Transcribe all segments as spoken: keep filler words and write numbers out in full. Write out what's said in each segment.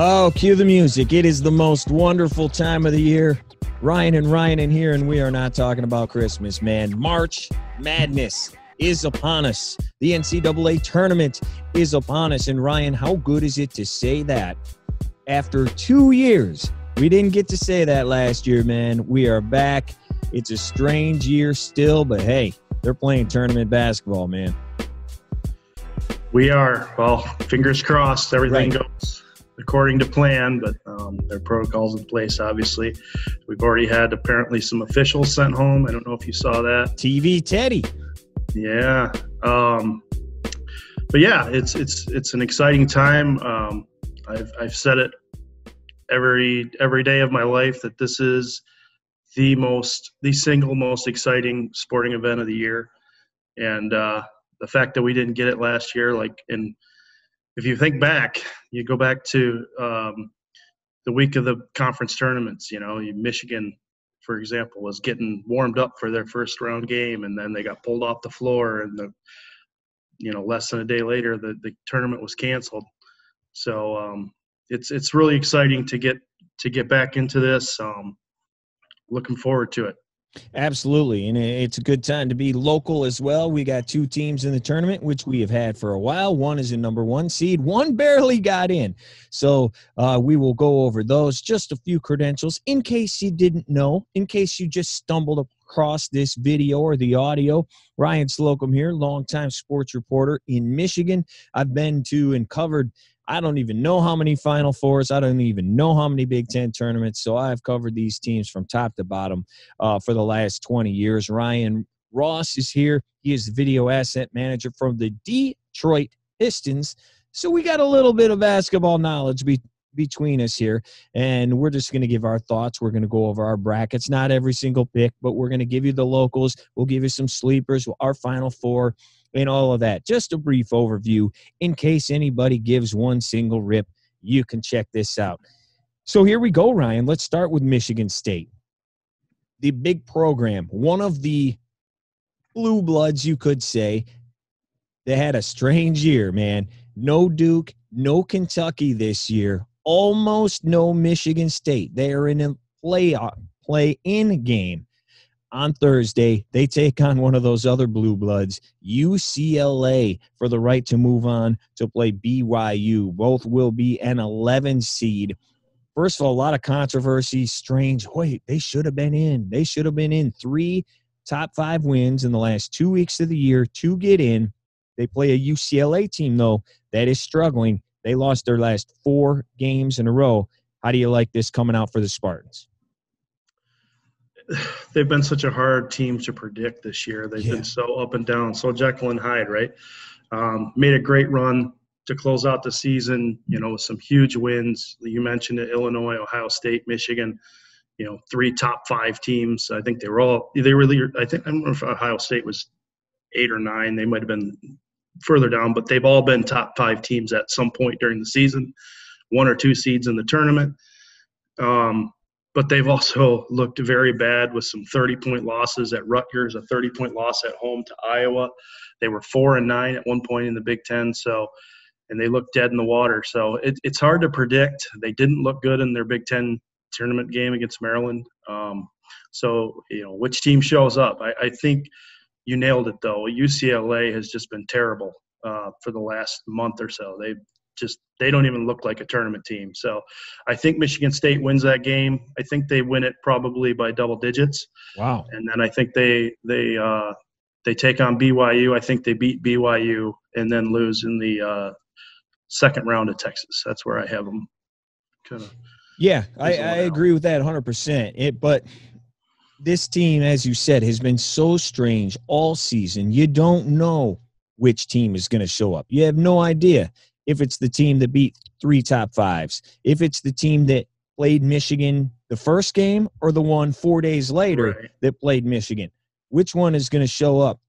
Oh, cue the music. It is the most wonderful time of the year. Ryan and Ryan in here, and we are not talking about Christmas, man. March Madness is upon us. The N C double A tournament is upon us. And Ryan, how good is it to say that after two years? We didn't get to say that last year, man. We are back. It's a strange year still, but hey, they're playing tournament basketball, man. We are. Well, fingers crossed, everything right. goes according to plan, but um, there are protocols in place, obviously. We've already had apparently some officials sent home. I don't know if you saw that. T V Teddy. Yeah. Um, but yeah, it's it's it's an exciting time. Um, I've I've said it every every day of my life that this is the most the single most exciting sporting event of the year, and uh, the fact that we didn't get it last year, like in if you think back, you go back to um, the week of the conference tournaments. You know, Michigan, for example, was getting warmed up for their first round game, and then they got pulled off the floor, and the you know less than a day later the, the tournament was canceled. So um, it's it's really exciting to get to get back into this. Um, looking forward to it. Absolutely, and it's a good time to be local as well. We got two teams in the tournament, which we have had for a while. One is a number one seed. One barely got in. So uh, we will go over those, just a few credentials in case you didn't know, in case you just stumbled across this video or the audio. Ryan Slocum here, longtime sports reporter in Michigan. I've been to and covered I don't even know how many Final Fours. I don't even know how many Big Ten tournaments. So I've covered these teams from top to bottom uh, for the last twenty years. Ryan Ross is here. He is the video asset manager from the Detroit Pistons. So we got a little bit of basketball knowledge be between us here. And we're just going to give our thoughts. We're going to go over our brackets. Not every single pick, but we're going to give you the locals. We'll give you some sleepers, our Final Four, and all of that. Just a brief overview in case anybody gives one single rip. You can check this out. So here we go, Ryan. Let's start with Michigan State. The big program, one of the blue bloods, you could say. They had a strange year, man. No Duke, no Kentucky this year. Almost no Michigan State. They are in a playoff, play-in game. On Thursday, they take on one of those other blue bloods, U C L A, for the right to move on to play B Y U. Both will be an eleven seed. First of all, a lot of controversy, strange. Wait, they should have been in. They should have been in. Three top five wins in the last two weeks of the year to get in. They play a U C L A team, though, that is struggling. They lost their last four games in a row. How do you like this coming out for the Spartans? They've been such a hard team to predict this year. They've yeah. been so up and down, so Jekyll and Hyde, right? Um, made a great run to close out the season, you know, with some huge wins. You mentioned it, Illinois, Ohio State, Michigan, you know, three top five teams. I think they were all – they really – I think I don't know if Ohio State was eight or nine. They might have been further down, but they've all been top five teams at some point during the season, one or two seeds in the tournament. Um But they've also looked very bad with some thirty-point losses at Rutgers, a thirty-point loss at home to Iowa. They were four and nine at one point in the Big Ten, so and they looked dead in the water. So it, it's hard to predict. They didn't look good in their Big Ten tournament game against Maryland. Um, so you know which team shows up. I, I think you nailed it though. U C L A has just been terrible uh, for the last month or so. They've just they don't even look like a tournament team. So I think Michigan State wins that game. I think they win it probably by double digits. Wow. And then I think they they uh, they take on B Y U. I think they beat B Y U and then lose in the uh, second round of Texas. That's where I have them. Kind of yeah, I, I agree with that one hundred percent. It, but this team, as you said, has been so strange all season. You don't know which team is going to show up. You have no idea. If it's the team that beat three top fives, if it's the team that played Michigan the first game or the one four days later right. that played Michigan, which one is going to show up?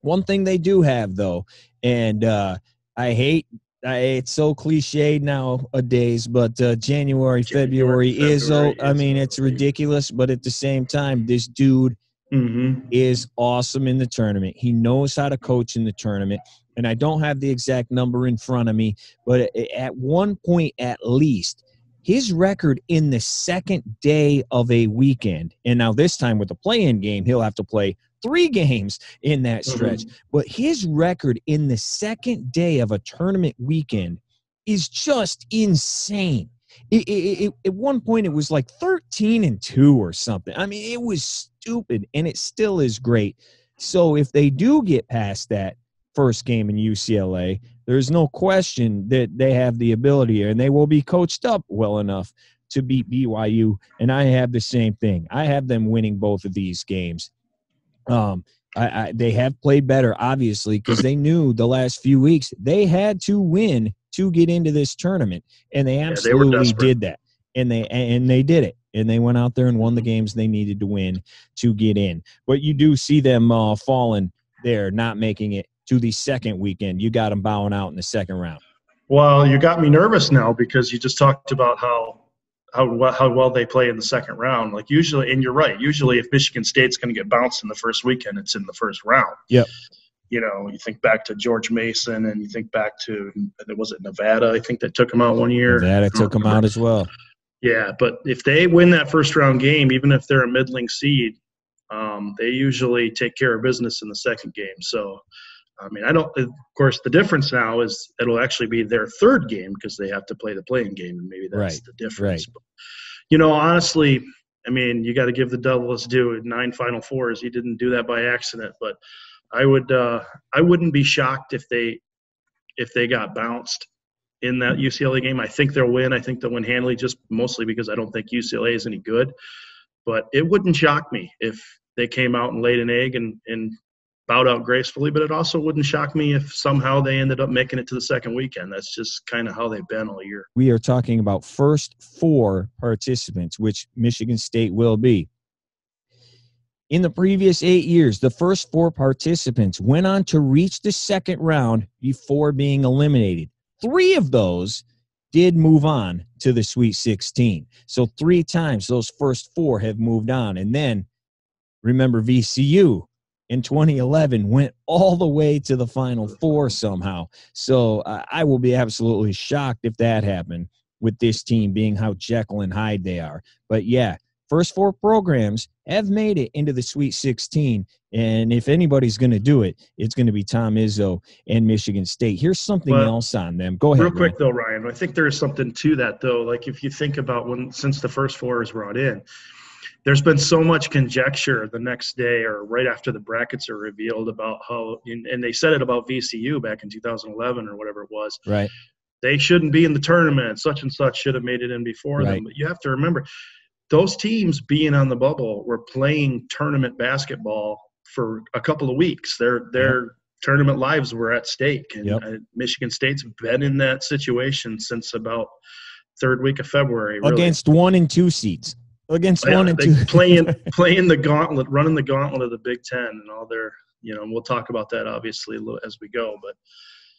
One thing they do have, though, and uh, I hate I, it's so cliched nowadays, but uh, January, January, February, February is, oh, I mean, it's ridiculous, but at the same time, this dude mm-hmm. is awesome in the tournament. He knows how to coach in the tournament. and I don't have the exact number in front of me, but at one point at least, his record in the second day of a weekend, and now this time with the play-in game, he'll have to play three games in that stretch, mm-hmm. but his record in the second day of a tournament weekend is just insane. It, it, it, at one point, it was like thirteen and two or something. I mean, it was stupid, and it still is great. So if they do get past that first game in U C L A, there's no question that they have the ability, and they will be coached up well enough to beat B Y U. And I have the same thing. I have them winning both of these games. Um, I, I, they have played better, obviously, because they knew the last few weeks they had to win to get into this tournament, and they absolutely yeah, they did that, and they and they did it, and they went out there and won the games they needed to win to get in. But you do see them uh, falling there, not making it to the second weekend. You got them bowing out in the second round. Well, you got me nervous now because you just talked about how how how well they play in the second round. Like usually, and you're right. Usually, if Michigan State's going to get bounced in the first weekend, it's in the first round. Yep. You know, you think back to George Mason, and you think back to was it Nevada? I think that took him out one year. Nevada took him out as well. Yeah, but if they win that first round game, even if they're a middling seed, um, they usually take care of business in the second game. So, I mean, I don't. Of course, the difference now is it'll actually be their third game because they have to play the play-in game, and maybe that's right, the difference. Right. But, you know, honestly, I mean, you got to give the devil his due. Nine Final Fours, he didn't do that by accident, but. I would uh, I wouldn't be shocked if they if they got bounced in that U C L A game. I think they'll win. I think they'll win handily, just mostly because I don't think U C L A is any good. But it wouldn't shock me if they came out and laid an egg and, and bowed out gracefully. But it also wouldn't shock me if somehow they ended up making it to the second weekend. That's just kind of how they've been all year. We are talking about first four participants, which Michigan State will be. In the previous eight years, the first four participants went on to reach the second round before being eliminated. Three of those did move on to the Sweet sixteen. So three times those first four have moved on. And then, remember, V C U in twenty eleven went all the way to the Final Four somehow. So uh, I will be absolutely shocked if that happened with this team being how Jekyll and Hyde they are. But, yeah. First four programs have made it into the Sweet sixteen, and if anybody's going to do it, it's going to be Tom Izzo and Michigan State. Here's something but else on them. Go ahead. Real quick, Ryan. though, Ryan, I think there is something to that, though. Like if you think about when since the first four is brought in, there's been so much conjecture the next day or right after the brackets are revealed about how – and they said it about V C U back in two thousand eleven or whatever it was. Right. They shouldn't be in the tournament. Such and such should have made it in before right. them. But you have to remember – those teams being on the bubble were playing tournament basketball for a couple of weeks. Their their yep. tournament lives were at stake. And yep. Michigan State's been in that situation since about third week of February. Really. Against one and two seeds. Against yeah, one and two. playing playing the gauntlet, running the gauntlet of the Big Ten and all their, you know, and we'll talk about that obviously as we go. But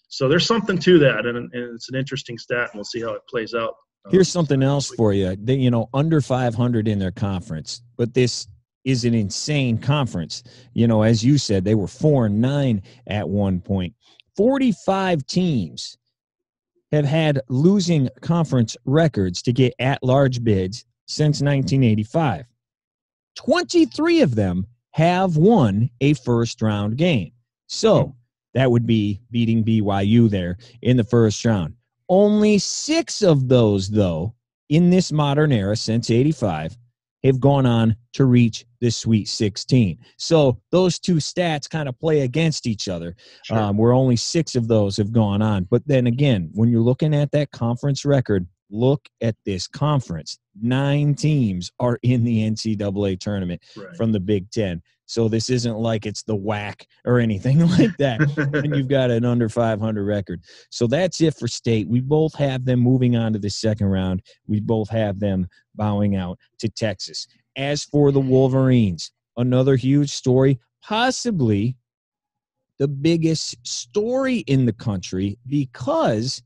so there's something to that, and, and it's an interesting stat, and we'll see how it plays out. Here's something else for you. They, you know, under five hundred in their conference, but this is an insane conference. You know, as you said, they were four and nine at one point. forty-five teams have had losing conference records to get at-large bids since nineteen eighty-five. twenty-three of them have won a first-round game. So that would be beating B Y U there in the first round. Only six of those, though, in this modern era since eighty-five, have gone on to reach the Sweet sixteen. So those two stats kind of play against each other, sure. um, where only six of those have gone on. But then again, when you're looking at that conference record, look at this conference. Nine teams are in the N C double A tournament right. from the Big Ten. So this isn't like it's the W A C or anything like that when you've got an under five hundred record. So that's it for State. We both have them moving on to the second round. We both have them bowing out to Texas. As for the Wolverines, another huge story, possibly the biggest story in the country because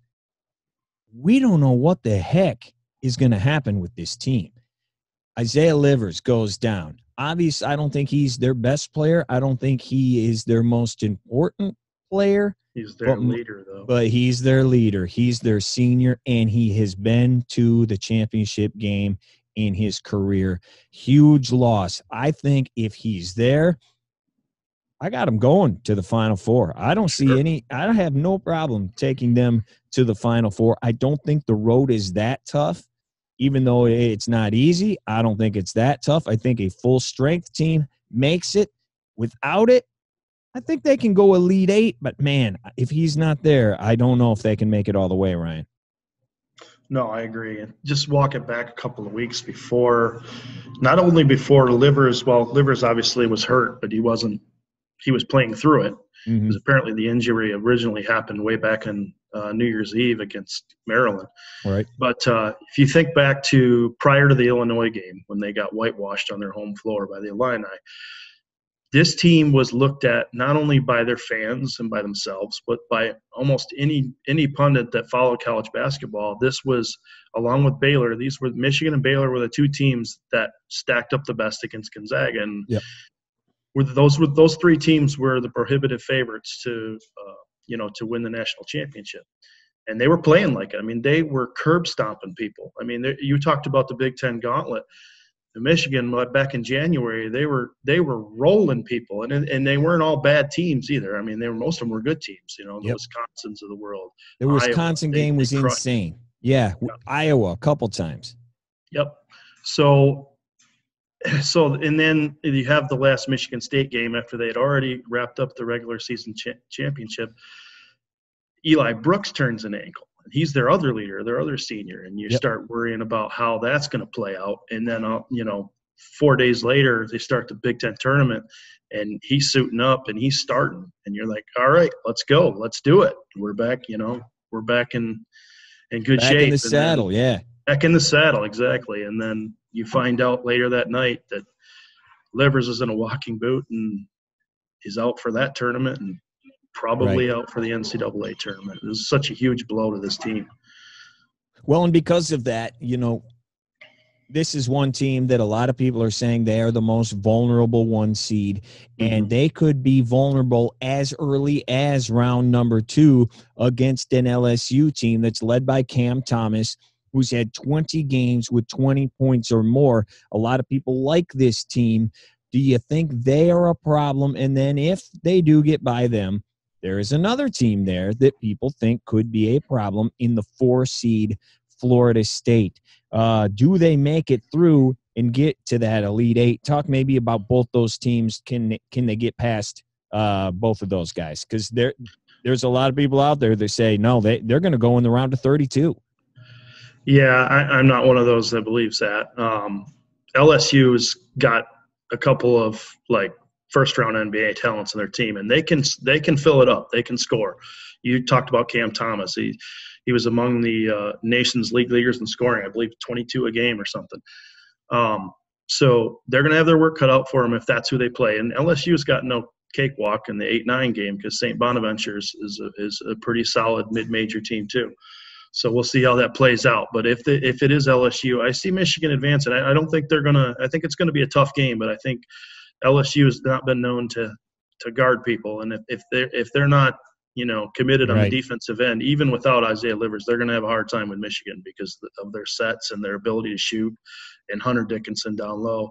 we don't know what the heck is going to happen with this team. Isaiah Livers goes down. Obviously, I don't think he's their best player. I don't think he is their most important player. He's their but, leader, though. But he's their leader. He's their senior, and he has been to the championship game in his career. Huge loss. I think if he's there, I got them going to the Final Four. I don't see sure. any – I have no problem taking them to the Final Four. I don't think the road is that tough. Even though it's not easy, I don't think it's that tough. I think a full-strength team makes it. Without it, I think they can go Elite Eight, but, man, if he's not there, I don't know if they can make it all the way, Ryan. No, I agree. And just walk it back a couple of weeks before, not only before Livers, well, Livers obviously was hurt, but he wasn't, he was playing through it. Mm-hmm. Because apparently the injury originally happened way back in uh, New Year's Eve against Maryland. Right. But uh, if you think back to prior to the Illinois game when they got whitewashed on their home floor by the Illini, this team was looked at not only by their fans and by themselves, but by almost any any pundit that followed college basketball. This was, along with Baylor, these were Michigan and Baylor were the two teams that stacked up the best against Gonzaga, and yep. were those were those three teams were the prohibitive favorites to uh, you know to win the national championship. And they were playing like it. I mean, they were curb stomping people. I mean, you talked about the Big Ten gauntlet. Michigan back in January, they were they were rolling people, and and they weren't all bad teams either. I mean, they were most of them were good teams, you know, the yep. Wisconsins of the world. The Wisconsin Iowa, game they, was they insane. Yeah, yeah, Iowa a couple times. Yep. So, so and then you have the last Michigan State game after they had already wrapped up the regular season cha- championship. Eli Brooks turns an ankle. He's their other leader, their other senior, and you yep. start worrying about how that's going to play out. And then, uh, you know, four days later, they start the Big Ten tournament, and he's suiting up and he's starting. And you're like, all right, let's go, let's do it. We're back, you know, we're back in in good back shape. Back in the and saddle, yeah. Back in the saddle, exactly. And then you find out later that night that Livers is in a walking boot and is out for that tournament and probably right. out for the N C double A tournament. It was such a huge blow to this team. Well, and because of that, you know, this is one team that a lot of people are saying they are the most vulnerable one seed, mm-hmm. and they could be vulnerable as early as round number two against an L S U team that's led by Cam Thomas, who's had twenty games with twenty points or more. A lot of people like this team. Do you think they are a problem? And then if they do get by them, there is another team there that people think could be a problem in the four seed Florida State. Uh, do they make it through and get to that Elite Eight? Talk maybe about both those teams. Can can they get past uh, both of those guys? Because there there's a lot of people out there that say, no, they, they're going to go in the round of thirty-two. Yeah, I, I'm not one of those that believes that. Um, L S U's got a couple of, like, first-round N B A talents in their team, and they can they can fill it up. They can score. You talked about Cam Thomas. He he was among the uh, nation's league leaders in scoring, I believe, twenty-two a game or something. Um, so they're going to have their work cut out for them if that's who they play. And L S U's got no cakewalk in the eight nine game because Saint Bonaventure is is a, is a pretty solid mid-major team too. So we'll see how that plays out. But if the, if it is L S U, I see Michigan advancing. I, I don't think they're going to – I think it's going to be a tough game, but I think L S U has not been known to to guard people. And if, if, they're, if they're not, you know, committed on right. the defensive end, even without Isaiah Livers, they're going to have a hard time with Michigan because of their sets and their ability to shoot. And Hunter Dickinson down low,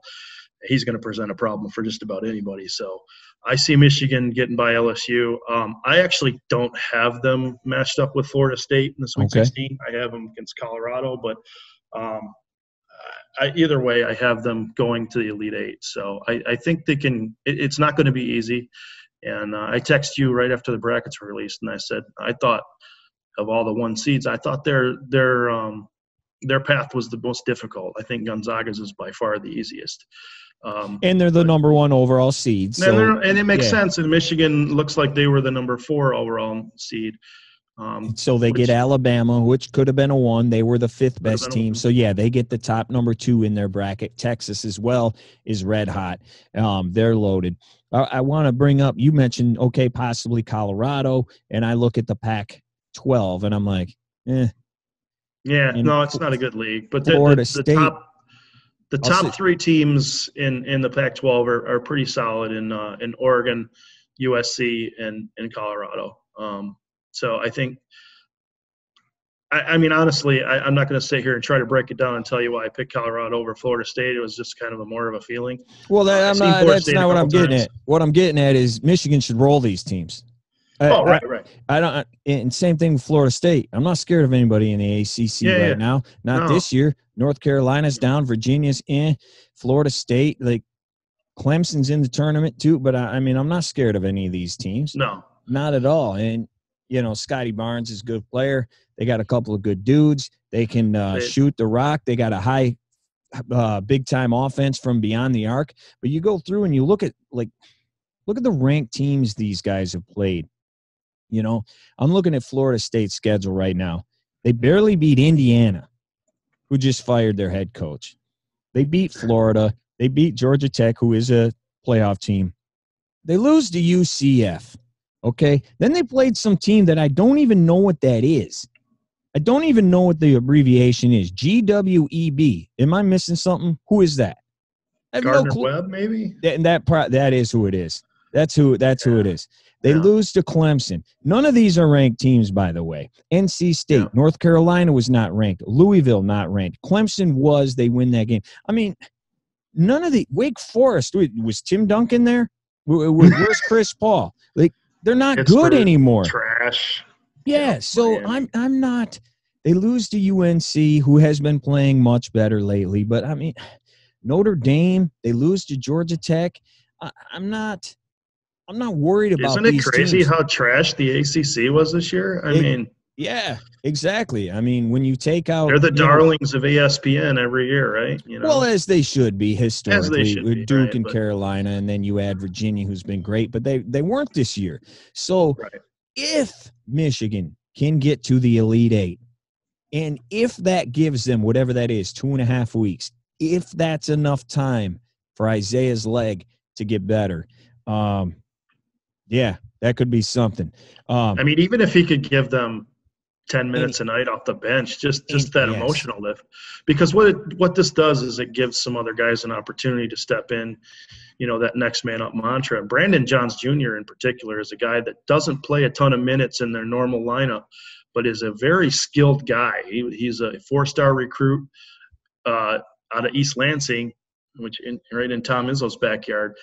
he's going to present a problem for just about anybody. So I see Michigan getting by L S U. Um, I actually don't have them matched up with Florida State in the Sweet okay. sixteen. I have them against Colorado, but um, I, either way, I have them going to the Elite Eight. So I, I think they can it, – it's not going to be easy. And uh, I text you right after the brackets were released, and I said I thought of all the one seeds, I thought their their um, their path was the most difficult. I think Gonzaga's is by far the easiest. Um, and they're the number one overall seed. So, and, and it makes yeah. sense. And Michigan looks like they were the number four overall seed. Um, so they which, get Alabama, which could have been a one. They were the fifth best team. So, yeah, they get the top number two in their bracket. Texas as well is red hot. Um, they're loaded. I, I want to bring up, you mentioned, okay, possibly Colorado. And I look at the Pac twelve, and I'm like, eh. Yeah, and no, it's not a good league. But the, Florida the, the State. Top The top three teams in, in the Pac twelve are, are pretty solid in uh, in Oregon, U S C and, and Colorado. Um, so I think I, I mean, honestly, I, I'm not going to sit here and try to break it down and tell you why I picked Colorado over Florida State. It was just kind of a more of a feeling. Well, that, uh, I'm not, that's State not what I'm getting times. at. What I'm getting at is Michigan should roll these teams. I, oh, right, right. I, I don't. And same thing with Florida State. I'm not scared of anybody in the A C C yeah, right yeah. now. Not no. this year. North Carolina's down. Virginia's in. Florida State, like Clemson's in the tournament too. But, I, I mean, I'm not scared of any of these teams. No. Not at all. And, you know, Scotty Barnes is a good player. They got a couple of good dudes. They can uh, they, shoot the rock. They got a high, uh, big-time offense from beyond the arc. But you go through and you look at, like, look at the ranked teams these guys have played. You know, I'm looking at Florida State's schedule right now. They barely beat Indiana, who just fired their head coach. They beat Florida. They beat Georgia Tech, who is a playoff team. They lose to U C F, okay? Then they played some team that I don't even know what that is. I don't even know what the abbreviation is. G W E B. Am I missing something? Who is that? Gardner no Webb, maybe? That, that, that is who it is. That's who. That's yeah. who it is. They yeah. lose to Clemson. None of these are ranked teams, by the way. N C State, yeah. North Carolina was not ranked. Louisville not ranked. Clemson was. They win that game. I mean, none of the Wake Forest was Tim Duncan there. Where's Chris Paul? Like they're not it's good anymore. Trash. Yeah. So yeah. I'm. I'm not. They lose to U N C, who has been playing much better lately. But I mean, Notre Dame. They lose to Georgia Tech. I, I'm not. I'm not worried about Isn't it these crazy teams. How trash the A C C was this year? I it, mean – Yeah, exactly. I mean, when you take out – They're the darlings know, of E S P N every year, right? You know? Well, as they should be historically. As they should with be, Duke right, and but, Carolina, and then you add Virginia, who's been great. But they, they weren't this year. So right. if Michigan can get to the Elite Eight, and if that gives them whatever that is, two and a half weeks, if that's enough time for Isaiah's leg to get better um, – yeah, that could be something. Um, I mean, even if he could give them ten minutes and, a night off the bench, just just that yes. emotional lift. Because what it, what this does is it gives some other guys an opportunity to step in, you know, that next man up mantra. Brandon Johns Junior in particular is a guy that doesn't play a ton of minutes in their normal lineup, but is a very skilled guy. He, he's a four-star recruit uh, out of East Lansing, which in, right in Tom Izzo's backyard.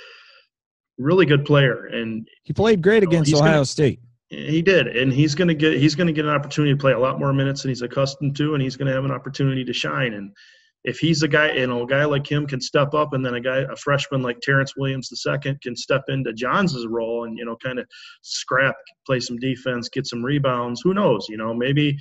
Really good player, and he played great you know, against Ohio gonna, State. He did, and he's going to get he's going to get an opportunity to play a lot more minutes than he's accustomed to, and he's going to have an opportunity to shine. And if he's a guy, you know, a guy like him can step up, and then a guy, a freshman like Terrence Williams the second can step into Johns' role and you know, kind of scrap, play some defense, get some rebounds. Who knows? You know, maybe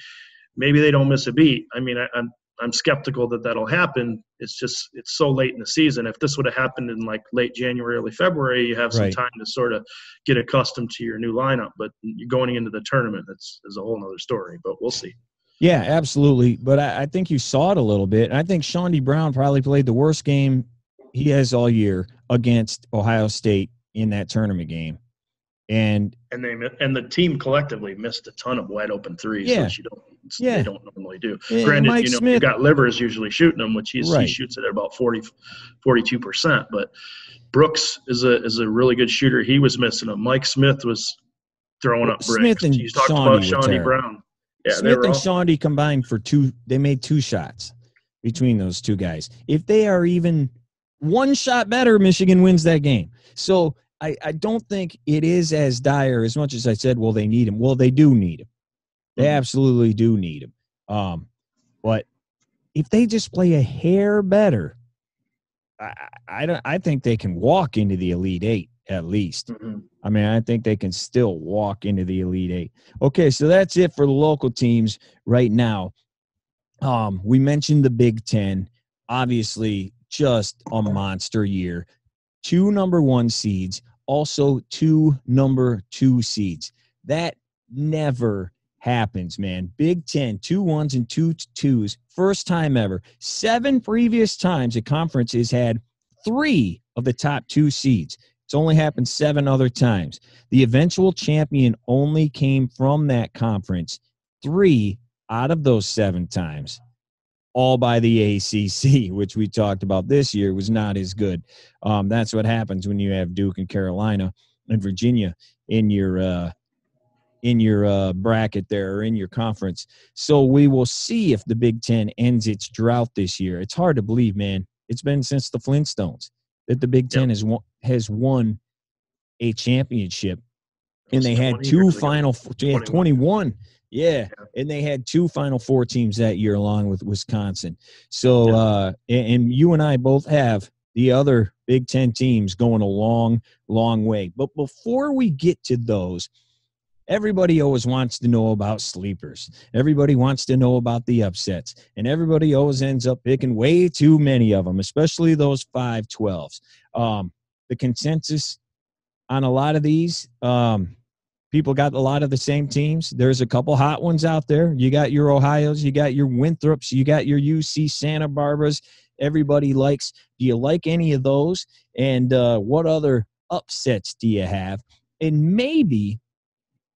maybe they don't miss a beat. I mean, I, I'm. I'm skeptical that that'll happen. It's just it's so late in the season. If this would have happened in like late January, early February, you have some right. time to sort of get accustomed to your new lineup. But going into the tournament, that's is a whole other story. But we'll see. Yeah, absolutely. But I, I think you saw it a little bit. I think Shaundy Brown probably played the worst game he has all year against Ohio State in that tournament game. And and they and the team collectively missed a ton of wide open threes, yeah. which you don't yeah. they don't normally do. And Granted, Mike you know Smith, you got Livers usually shooting them, which he's, right. he shoots at about forty, forty-two percent. But Brooks is a is a really good shooter. He was missing them. Mike Smith was throwing up bricks. Smith and you talked about Shaundy Brown. Yeah, Smith and Shaundy combined for two. They made two shots between those two guys. If they are even one shot better, Michigan wins that game. So. I, I don't think it is as dire as much as I said, well, they need him. Well, they do need him. They absolutely do need him. Um, but if they just play a hair better, I, I, don't, I think they can walk into the Elite Eight at least. Mm-hmm. I mean, I think they can still walk into the Elite Eight. Okay, so that's it for the local teams right now. Um, we mentioned the Big Ten. Obviously, just a monster year. Two number one seeds, also two number two seeds. That never happens, man. Big Ten, two ones and two twos, first time ever. Seven previous times a conference has had three of the top two seeds. It's only happened seven other times. The eventual champion only came from that conference three out of those seven times. All by the A C C, which we talked about this year was not as good. Um, that's what happens when you have Duke and Carolina and Virginia in your uh, in your uh, bracket there or in your conference. So we will see if the Big Ten ends its drought this year. It's hard to believe, man. It's been since the Flintstones that the Big Ten yep. has won, has won a championship, and they had two final yeah, twenty-one. Yeah, and they had two Final Four teams that year along with Wisconsin. So uh, and you and I both have the other Big Ten teams going a long, long way. But before we get to those, everybody always wants to know about sleepers. Everybody wants to know about the upsets. And everybody always ends up picking way too many of them, especially those five twelves. Um, the consensus on a lot of these, um, people got a lot of the same teams. There's a couple hot ones out there. You got your Ohios. You got your Winthrops. You got your U C Santa Barbaras. Everybody likes. Do you like any of those? And uh, what other upsets do you have? And maybe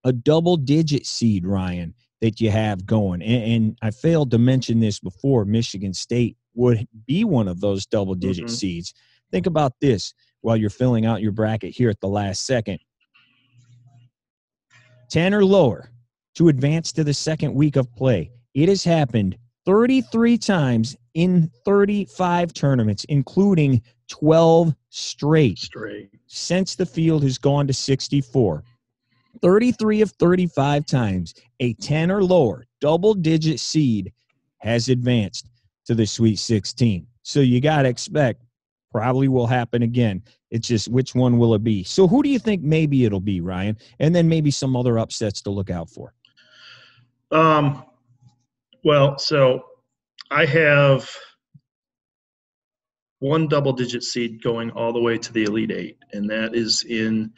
a double-digit seed, Ryan, that you have going. And, and I failed to mention this before. Michigan State would be one of those double-digit mm-hmm. seeds. Think about this while you're filling out your bracket here at the last second. ten or lower to advance to the second week of play. It has happened thirty-three times in thirty-five tournaments, including twelve straight, straight. Since the field has gone to sixty-four. thirty-three of thirty-five times, a ten or lower double-digit seed has advanced to the Sweet sixteen. So you got to expect probably will happen again. It's just which one will it be? So who do you think maybe it'll be, Ryan? And then maybe some other upsets to look out for. Um, well, so I have one double-digit seed going all the way to the Elite Eight, and that is in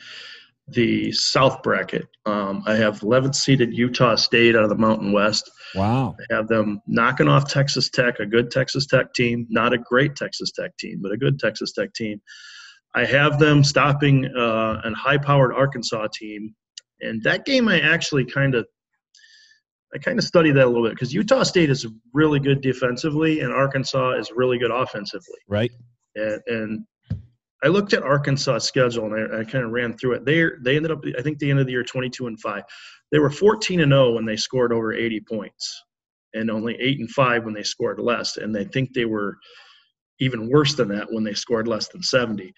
the South bracket. Um, I have eleventh seeded Utah State out of the Mountain West. Wow. I have them knocking off Texas Tech, a good Texas Tech team, not a great Texas Tech team, but a good Texas Tech team. I have them stopping uh, a high-powered Arkansas team. And that game I actually kind of I kind of studied that a little bit because Utah State is really good defensively and Arkansas is really good offensively. Right. And, and I looked at Arkansas' schedule and I, I kind of ran through it. They they ended up, I think, the end of the year twenty-two and five. They were fourteen and oh when they scored over eighty points, and only eight and five when they scored less. And I think they were even worse than that when they scored less than seventy.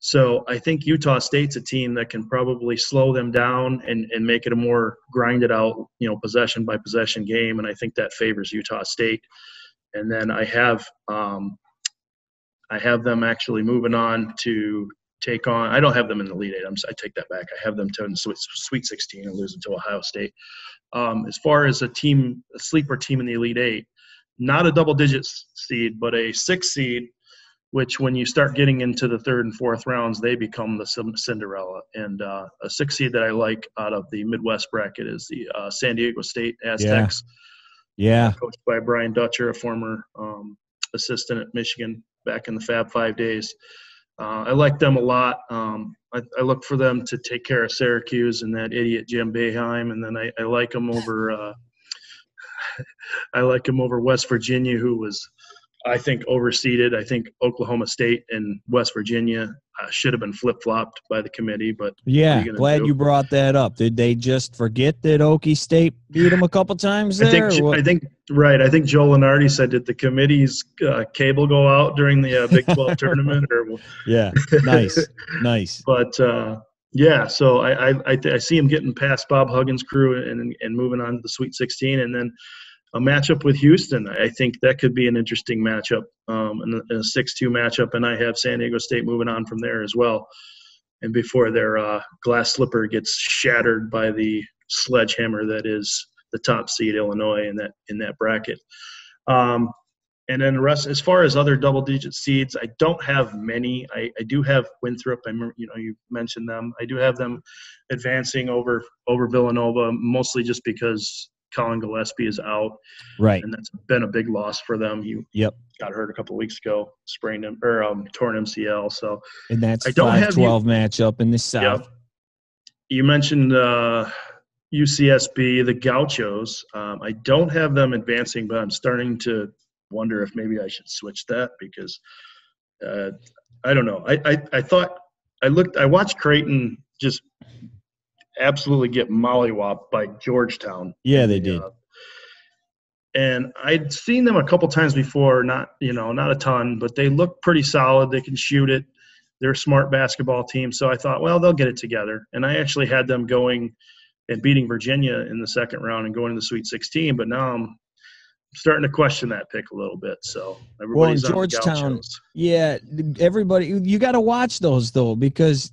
So I think Utah State's a team that can probably slow them down and, and make it a more grinded out, you know, possession by possession game. And I think that favors Utah State. And then I have um, I have them actually moving on to take on. I don't have them in the Elite Eight. I'm, I take that back. I have them to the Sweet sixteen and losing to Ohio State. Um, as far as a team, a sleeper team in the Elite Eight, not a double-digit seed, but a six seed, which when you start getting into the third and fourth rounds, they become the Cinderella. And uh, a six seed that I like out of the Midwest bracket is the uh, San Diego State Aztecs. Yeah. yeah. Coached by Brian Dutcher, a former um, assistant at Michigan back in the Fab Five days. Uh, I like them a lot. Um, I, I look for them to take care of Syracuse and that idiot Jim Boeheim, and then I, I like them over. Uh, I like them over West Virginia, who was, I think, overseeded. I think Oklahoma State and West Virginia uh, should have been flip-flopped by the committee. But yeah, glad do? you brought that up. Did they just forget that Okie State beat them a couple times there? I think, I think right. I think Joe Lunardi said, did the committee's uh, cable go out during the uh, Big twelve tournament? Or yeah, nice, nice. But uh, yeah, so I I, I, th- I see him getting past Bob Huggins' crew and and moving on to the Sweet sixteen, and then a matchup with Houston. I think that could be an interesting matchup, um, and a six two matchup, and I have San Diego State moving on from there as well. And before their uh, glass slipper gets shattered by the sledgehammer that is the top seed Illinois in that in that bracket. Um, and then the rest, as far as other double-digit seeds, I don't have many. I, I do have Winthrop. I remember, you know, you mentioned them. I do have them advancing over over Villanova, mostly just because Colin Gillespie is out. Right. And that's been a big loss for them. He yep. got hurt a couple of weeks ago, sprained him or um, torn M C L. So, and that's a five twelve matchup in the South. Yep. You mentioned uh, U C S B, the Gauchos. Um, I don't have them advancing, but I'm starting to wonder if maybe I should switch that because uh, I don't know. I, I, I thought I looked, I watched Creighton just absolutely get mollywopped by Georgetown. Yeah, they did. Uh, and I'd seen them a couple times before, not, you know, not a ton, but they look pretty solid. They can shoot it. They're a smart basketball team. So I thought, well, they'll get it together. And I actually had them going and beating Virginia in the second round and going to the Sweet sixteen. But now I'm starting to question that pick a little bit. So everybody's well, on Georgetown, yeah, everybody, you got to watch those though, because,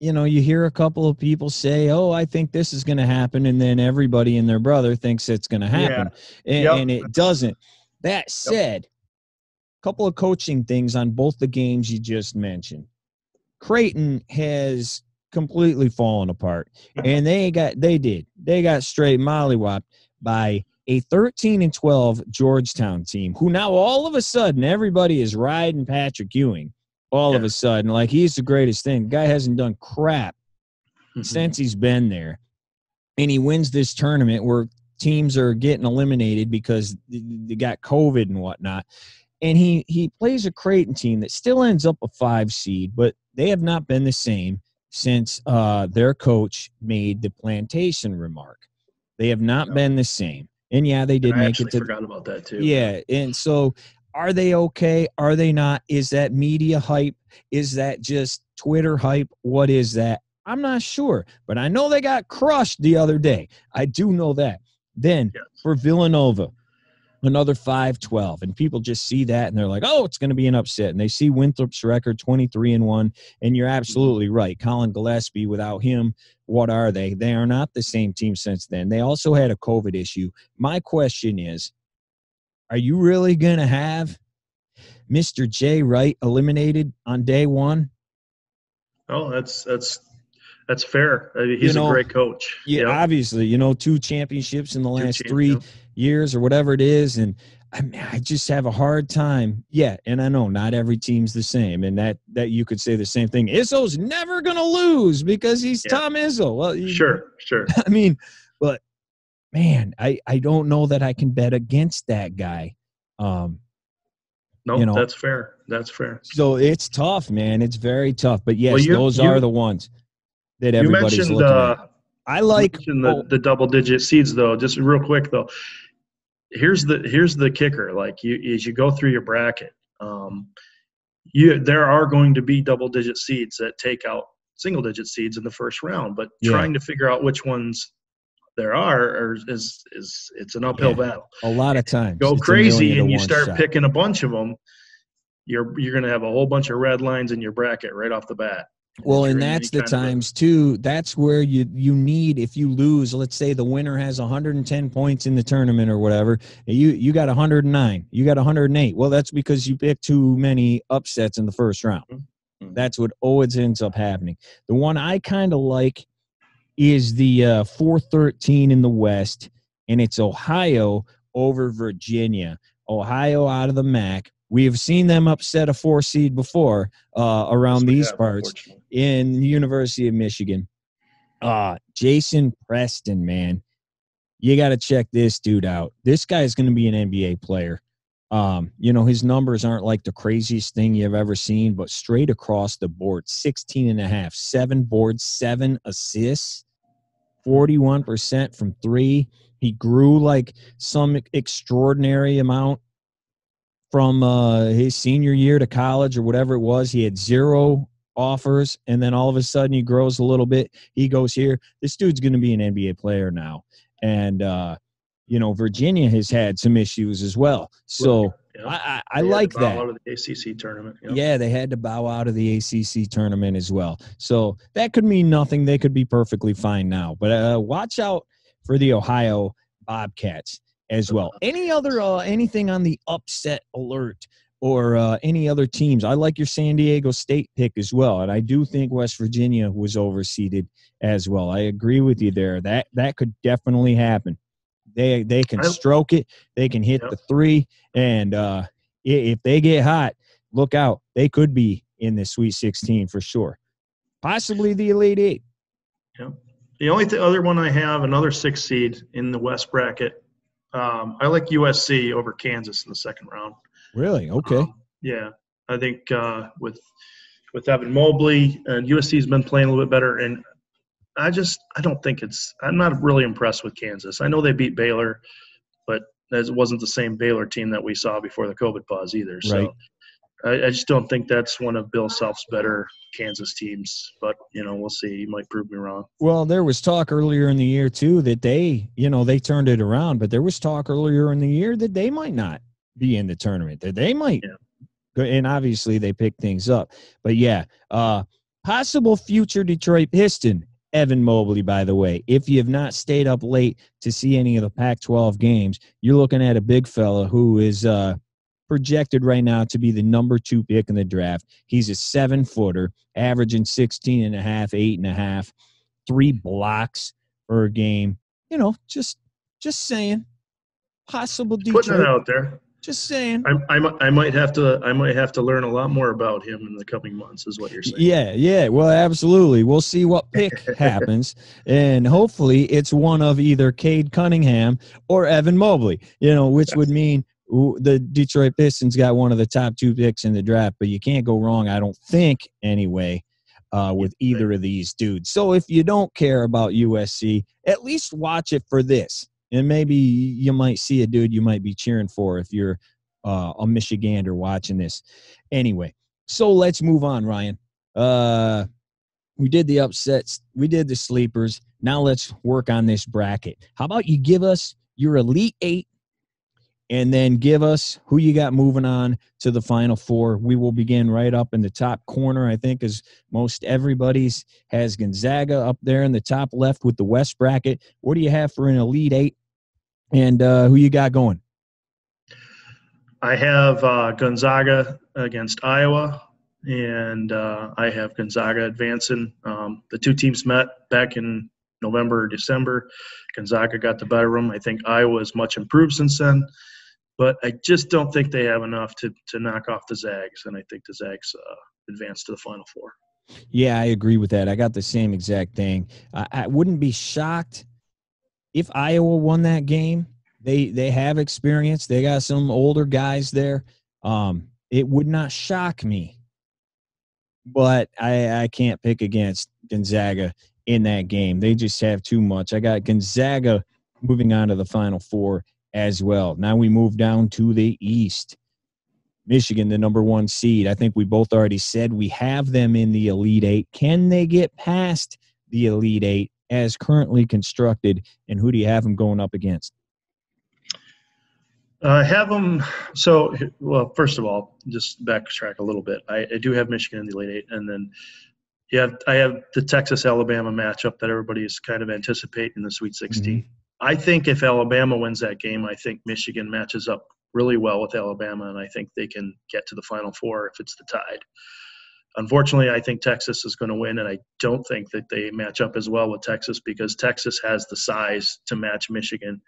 you know, you hear a couple of people say, oh, I think this is going to happen. And then everybody and their brother thinks it's going to happen. Yeah. And, yep. and it doesn't. That said, a yep. couple of coaching things on both the games you just mentioned. Creighton has completely fallen apart. And they got, they did, they got straight mollywopped by a thirteen and twelve Georgetown team, who now all of a sudden everybody is riding Patrick Ewing. All yeah. of a sudden, like, he's the greatest thing. The guy hasn't done crap mm-hmm. since he's been there. And he wins this tournament where teams are getting eliminated because they got COVID and whatnot. And he, he plays a Creighton team that still ends up a five seed, but they have not been the same since uh, their coach made the plantation remark. They have not no. been the same. And, yeah, they did and make it to – I forgot about that too. Yeah, and so – are they okay? Are they not? Is that media hype? Is that just Twitter hype? What is that? I'm not sure, but I know they got crushed the other day. I do know that. Then yes. for Villanova, another five twelve, and people just see that, and they're like, oh, it's going to be an upset, and they see Winthrop's record, twenty-three and one, and you're absolutely right. Colin Gillespie, without him, what are they? They are not the same team since then. They also had a COVID issue. My question is, are you really going to have Mister Jay Wright eliminated on day one? Oh, that's that's that's fair. I mean, he's you know, a great coach. Yeah, yeah, obviously. You know, two championships in the last three years or whatever it is. And, I mean, I just have a hard time. Yeah, and I know not every team's the same. And that, that you could say the same thing. Izzo's never going to lose because he's yeah. Tom Izzo. Well, Sure, sure. I mean, but. Man, I, I don't know that I can bet against that guy. Um, no, nope, you know. That's fair. That's fair. So it's tough, man. It's very tough. But, yes, well, you, those you, are the ones that everybody's you mentioned, looking uh, at. I like you the, oh, the double-digit seeds, though. Just real quick, though. Here's the here's the kicker. Like, you, as you go through your bracket, um, you there are going to be double-digit seeds that take out single-digit seeds in the first round. But yeah. trying to figure out which ones – there are or is is it's an uphill yeah, battle a lot of times. Go it's crazy and you start shot. picking a bunch of them, you're you're going to have a whole bunch of red lines in your bracket right off the bat. Well, and that's the times too, that's where you you need, if you lose, let's say the winner has one hundred ten points in the tournament or whatever, you you got one hundred nine, you got one hundred eight. Well, that's because you picked too many upsets in the first round. Mm-hmm. That's what always ends up happening. The one I kind of like is the uh, four thirteen in the West, and it's Ohio over Virginia. Ohio out of the M A C. We have seen them upset a four seed before uh, around so, these yeah, parts in the University of Michigan. Uh, Jason Preston, man, you got to check this dude out. This guy is going to be an N B A player. Um, you know, his numbers aren't like the craziest thing you've ever seen, but straight across the board, sixteen and a half, seven boards, seven assists, forty-one percent from three. He grew like some extraordinary amount from uh, his senior year to college or whatever it was. He had zero offers, and then all of a sudden he grows a little bit. He goes here. This dude's going to be an N B A player now. And, uh, you know, Virginia has had some issues as well. So yeah. I, I, I like that. They had to bow out of the A C C tournament. Yeah. yeah, they had to bow out of the A C C tournament as well. So that could mean nothing. They could be perfectly fine now. But uh, watch out for the Ohio Bobcats as well. Any other uh, anything on the upset alert or uh, any other teams? I like your San Diego State pick as well. And I do think West Virginia was overseeded as well. I agree with you there. That that could definitely happen. They they can stroke it. They can hit yep. the three. And uh, if they get hot, look out. They could be in the Sweet sixteen for sure. Possibly the Elite Eight. Yep. The only th- other one I have, another six seed in the West bracket, um, I like U S C over Kansas in the second round. Really? Okay. Um, yeah. I think uh, with with Evan Mobley, and U S C's been playing a little bit better. And I just I don't think it's – I'm not really impressed with Kansas. I know they beat Baylor, but it wasn't the same Baylor team that we saw before the COVID pause either. So right. I, I just don't think that's one of Bill Self's better Kansas teams. But, you know, we'll see. He might prove me wrong. Well, there was talk earlier in the year, too, that they – you know, they turned it around. But there was talk earlier in the year that they might not be in the tournament, that they might yeah. – and obviously they pick things up. But, yeah, uh, possible future Detroit Piston, Evan Mobley, by the way. If you have not stayed up late to see any of the Pac twelve games, you're looking at a big fella who is uh, projected right now to be the number two pick in the draft. He's a seven-footer, averaging sixteen and a half, eight and a half, three blocks per game. You know, just just saying. Possible Detroit. Putting it out there. Just saying. I, I, I might have to I might have to learn a lot more about him in the coming months is what you're saying. Yeah, yeah. Well, absolutely. We'll see what pick happens. And hopefully it's one of either Cade Cunningham or Evan Mobley, you know, which would mean the Detroit Pistons got one of the top two picks in the draft. But you can't go wrong, I don't think, anyway, uh, with either of these dudes. So if you don't care about U S C, at least watch it for this. And maybe you might see a dude you might be cheering for if you're uh, a Michigander watching this. Anyway, so let's move on, Ryan. Uh, we did the upsets. We did the sleepers. Now let's work on this bracket. How about you give us your Elite Eight and then give us who you got moving on to the Final Four. We will begin right up in the top corner, I think, as most everybody's has Gonzaga up there in the top left with the West bracket. What do you have for an Elite Eight? And uh, who you got going? I have uh, Gonzaga against Iowa, and uh, I have Gonzaga advancing. Um, the two teams met back in November or December. Gonzaga got the better of them. I think Iowa is much improved since then, but I just don't think they have enough to to knock off the Zags, and I think the Zags uh, advance to the Final Four. Yeah, I agree with that. I got the same exact thing. I, I wouldn't be shocked if Iowa won that game. They they have experience. They got some older guys there. Um, it would not shock me, but I, I can't pick against Gonzaga in that game. They just have too much. I got Gonzaga moving on to the Final Four as well. Now we move down to the East. Michigan, the number one seed. I think we both already said we have them in the Elite Eight. Can they get past the Elite Eight as currently constructed, and who do you have them going up against? I uh, have them – so, well, first of all, just backtrack a little bit. I, I do have Michigan in the Elite Eight, and then you have, I have the Texas-Alabama matchup that everybody is kind of anticipating in the Sweet sixteen. Mm-hmm. I think if Alabama wins that game, I think Michigan matches up really well with Alabama, and I think they can get to the Final Four if it's the Tide. Unfortunately, I think Texas is going to win, and I don't think that they match up as well with Texas because Texas has the size to match Michigan,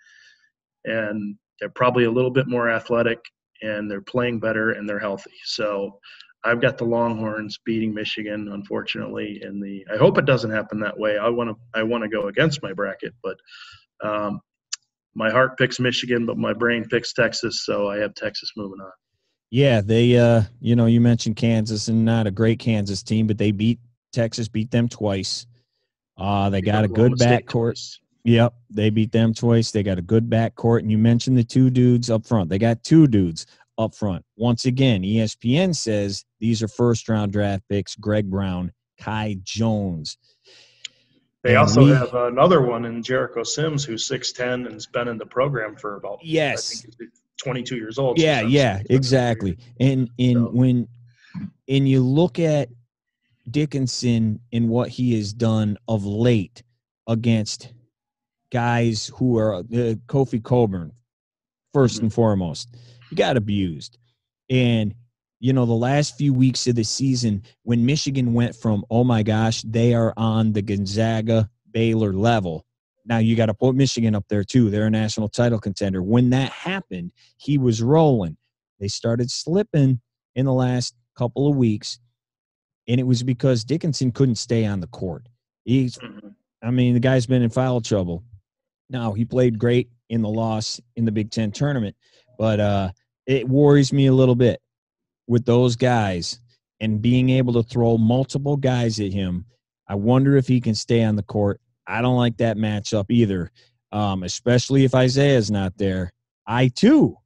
and they're probably a little bit more athletic, and they're playing better, and they're healthy. So I've got the Longhorns beating Michigan, unfortunately, in the – I hope it doesn't happen that way. I want to I want to go against my bracket, but um, my heart picks Michigan, but my brain picks Texas, so I have Texas moving on. Yeah, they, uh, you know, you mentioned Kansas, and not a great Kansas team, but they beat Texas, beat them twice. Uh, they got a good backcourt. Yep, they beat them twice. They got a good backcourt, and you mentioned the two dudes up front. They got two dudes up front. Once again, E S P N says these are first-round draft picks, Greg Brown, Kai Jones. They also we, have another one in Jericho Sims, who's six ten and has been in the program for about yes. – twenty-two years old. Yeah, so yeah, exactly. And and so. when and you look at Dickinson and what he has done of late against guys who are uh, Kofi Coburn, first mm-hmm. and foremost, he got abused. And, you know, the last few weeks of the season when Michigan went from, oh, my gosh, they are on the Gonzaga-Baylor level. Now, you got to put Michigan up there, too. They're a national title contender. When that happened, he was rolling. They started slipping in the last couple of weeks, and it was because Dickinson couldn't stay on the court. He's, I mean, the guy's been in foul trouble. Now, he played great in the loss in the Big Ten tournament, but uh, it worries me a little bit with those guys and being able to throw multiple guys at him. I wonder if he can stay on the court I don't like that matchup either, um, especially if Isaiah's not there. I, too,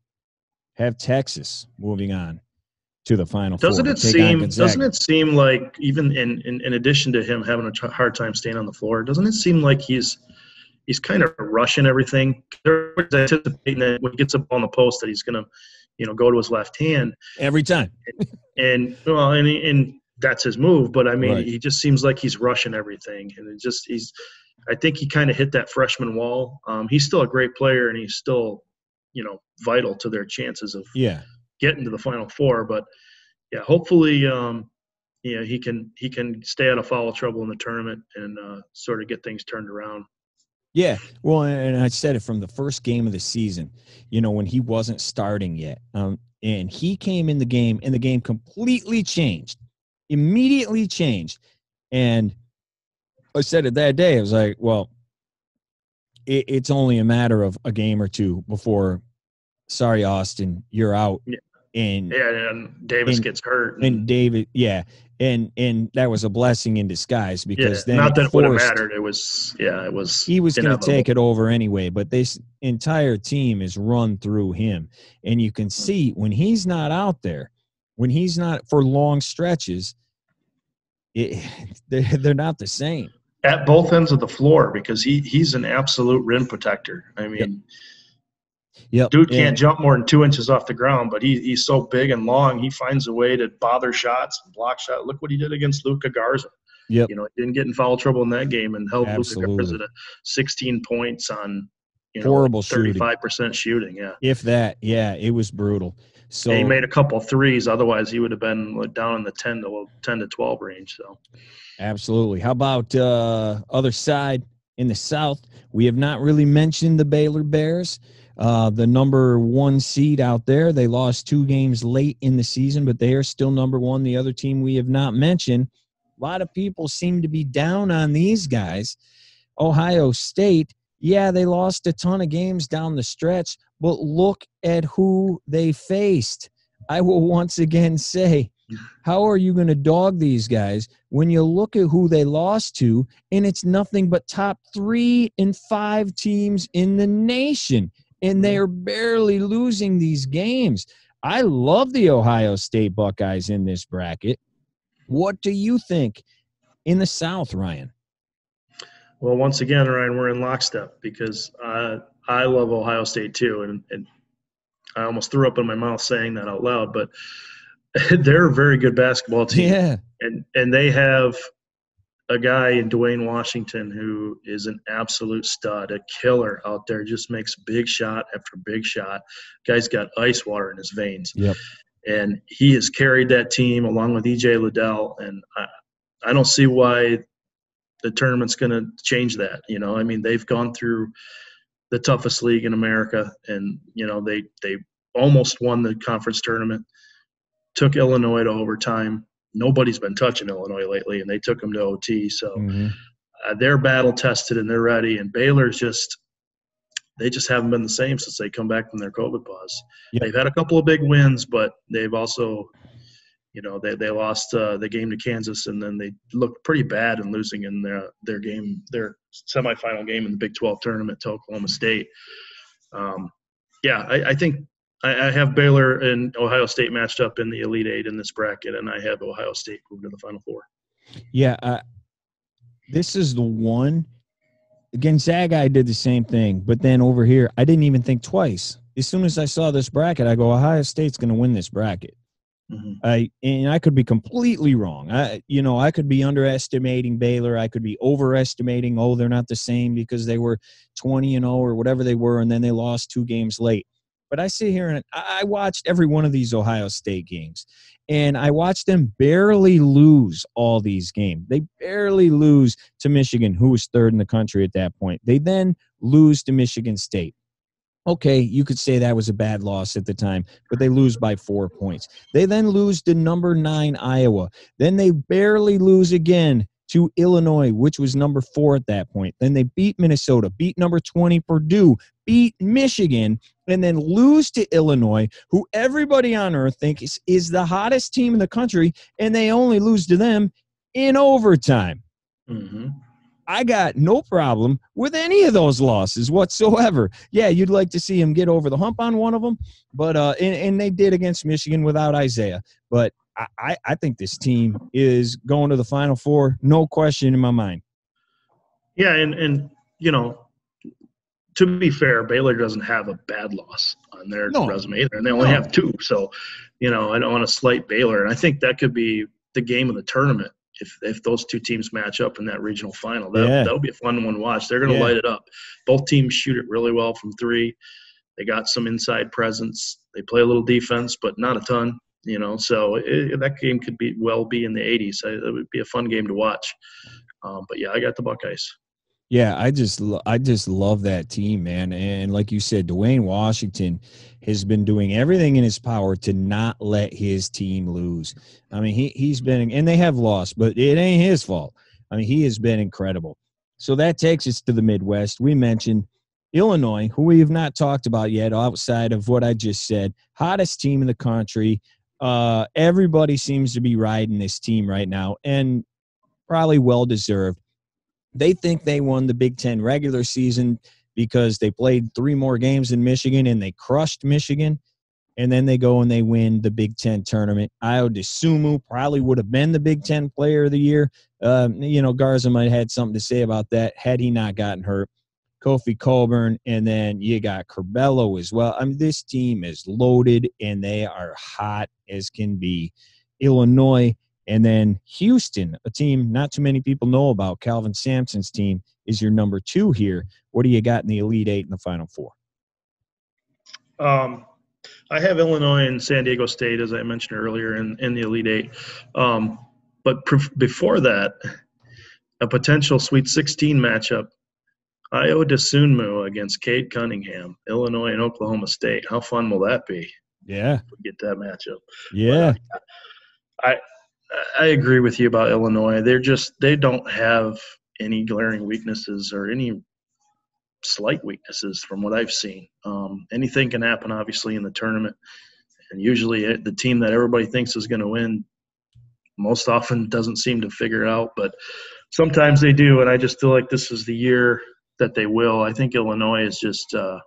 have Texas moving on to the Final Four. Doesn't it seem, doesn't it seem like, even in, in, in addition to him having a hard time staying on the floor, doesn't it seem like he's he's kind of rushing everything? They're anticipating that when he gets up on the post that he's going to, you know, go to his left hand. Every time. and, well, and, and that's his move. But, I mean, right. he just seems like he's rushing everything. And it just – he's. I think he kind of hit that freshman wall. Um, he's still a great player, and he's still, you know, vital to their chances of yeah. getting to the Final Four. But, yeah, hopefully, um, you know, he can he can stay out of foul trouble in the tournament and uh, sort of get things turned around. Yeah, well, and I said it from the first game of the season, you know, when he wasn't starting yet. Um, and he came in the game, and the game completely changed, immediately changed. And I said it that day. I was like, well, it, it's only a matter of a game or two before, sorry, Austin, you're out. Yeah. And, yeah, and Davis and, gets hurt. And, and David, yeah. And and that was a blessing in disguise because yeah, then not that it would have mattered. It was yeah, it was he was going to take it over anyway. But this entire team is run through him, and you can see when he's not out there, when he's not for long stretches, it, they're not the same at both ends of the floor because he he's an absolute rim protector. I mean, yep. Yep. dude can't and, jump more than two inches off the ground, but he he's so big and long, he finds a way to bother shots and block shots. Look what he did against Luka Garza. Yep. You know, he didn't get in foul trouble in that game and held Absolutely. Luka Garza to sixteen points on you know, horrible thirty-five percent shooting. Yeah, if that. Yeah, it was brutal. So and he made a couple of threes. Otherwise, he would have been down in the ten to twelve range. So, absolutely. How about uh, other side in the South? We have not really mentioned the Baylor Bears, uh, the number one seed out there. They lost two games late in the season, but they are still number one. The other team we have not mentioned. A lot of people seem to be down on these guys. Ohio State, yeah, they lost a ton of games down the stretch. But look at who they faced. I will once again say, how are you going to dog these guys when you look at who they lost to, and it's nothing but top three and five teams in the nation, and they are barely losing these games? I love the Ohio State Buckeyes in this bracket. What do you think in the South, Ryan? Well, once again, Ryan, we're in lockstep because uh, – I love Ohio State too, and, and I almost threw up in my mouth saying that out loud. But they're a very good basketball team, yeah. and and they have a guy in Duane Washington who is an absolute stud, a killer out there. Just makes big shot after big shot. Guy's got ice water in his veins, yep. and he has carried that team along with E J Liddell. And I, I don't see why the tournament's going to change that. You know, I mean, they've gone through the toughest league in America. And, you know, they, they almost won the conference tournament, took Illinois to overtime. Nobody's been touching Illinois lately, and they took them to O T. So mm-hmm. uh, they're battle tested and they're ready. And Baylor's just, they just haven't been the same since they come back from their COVID pause. Yep. They've had a couple of big wins, but they've also, you know, they, they lost uh, the game to Kansas, and then they looked pretty bad in losing in their, their game, their semifinal game in the Big twelve tournament to Oklahoma State. Um, yeah, I, I think I, I have Baylor and Ohio State matched up in the Elite Eight in this bracket, and I have Ohio State moved to the Final Four. Yeah, uh, this is the one. Gonzaga, I did the same thing, but then over here, I didn't even think twice. As soon as I saw this bracket, I go, Ohio State's going to win this bracket. Mm-hmm. I and I could be completely wrong. I you know I could be underestimating Baylor. I could be overestimating. Oh, they're not the same because they were twenty and oh or whatever they were, and then they lost two games late. But I sit here and I watched every one of these Ohio State games, and I watched them barely lose all these games. They barely lose to Michigan, who was third in the country at that point. They then lose to Michigan State. Okay, you could say that was a bad loss at the time, but they lose by four points. They then lose to number nine, Iowa. Then they barely lose again to Illinois, which was number four at that point. Then they beat Minnesota, beat number twenty, Purdue, beat Michigan, and then lose to Illinois, who everybody on earth thinks is the hottest team in the country, and they only lose to them in overtime. Mm-hmm. I got no problem with any of those losses whatsoever. Yeah, you'd like to see him get over the hump on one of them, but uh, and, and they did against Michigan without Isaiah. But I, I think this team is going to the Final Four, no question in my mind. Yeah, and, and you know, to be fair, Baylor doesn't have a bad loss on their no. resume either, and they only no. have two. So, you know, I don't want to slight Baylor, and I think that could be the game of the tournament. If if those two teams match up in that regional final, that yeah. that'll be a fun one to watch. They're going to yeah. light it up. Both teams shoot it really well from three. They got some inside presence. They play a little defense, but not a ton. You know, so it, that game could be well be in the eighties. It would be a fun game to watch. Um, but yeah, I got the Buckeyes. Yeah, I just lo- I just love that team, man. And like you said, Duane Washington has been doing everything in his power to not let his team lose. I mean, he, he's been – and they have lost, but it ain't his fault. I mean, he has been incredible. So that takes us to the Midwest. We mentioned Illinois, who we have not talked about yet outside of what I just said, hottest team in the country. Uh, everybody seems to be riding this team right now, and probably well-deserved. They think they won the Big Ten regular season because they played three more games in Michigan and they crushed Michigan, and then they go and they win the Big Ten tournament. Iodasumu probably would have been the Big Ten player of the year. Um, you know, Garza might have had something to say about that had he not gotten hurt. Kofi Coburn, and then you got Corbello as well. I mean, this team is loaded, and they are hot as can be. Illinois. And then Houston, a team not too many people know about, Calvin Sampson's team, is your number two here. What do you got in the Elite Eight and the Final Four? Um, I have Illinois and San Diego State, as I mentioned earlier, in, in the Elite Eight. Um, but pre- before that, a potential Sweet sixteen matchup, Iodasumu against Cade Cunningham, Illinois and Oklahoma State. How fun will that be? Yeah. We get that matchup. Yeah. But I, I – I agree with you about Illinois. They're just – they don't have any glaring weaknesses or any slight weaknesses from what I've seen. Um, anything can happen, obviously, in the tournament. And usually the team that everybody thinks is going to win most often doesn't seem to figure it out. But sometimes they do, and I just feel like this is the year that they will. I think Illinois is just uh,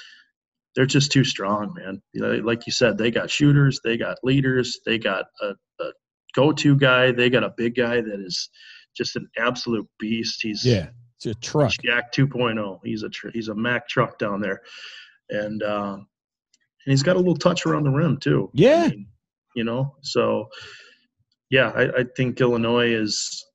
– they're just too strong, man. You know, like you said, they got shooters. They got leaders. They got a, a – go-to guy. They got a big guy that is just an absolute beast. He's yeah, it's a truck. Jack two point oh. He's a tr- he's a Mack truck down there, and um, and he's got a little touch around the rim too. Yeah, I mean, you know. So yeah, I, I think Illinois is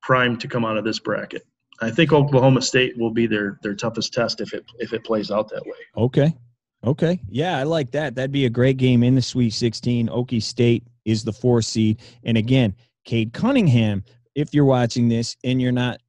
primed to come out of this bracket. I think Oklahoma State will be their their toughest test if it if it plays out that way. Okay, okay, yeah, I like that. That'd be a great game in the Sweet sixteen. Okie State is the four seed. And again, Cade Cunningham, if you're watching this and you're not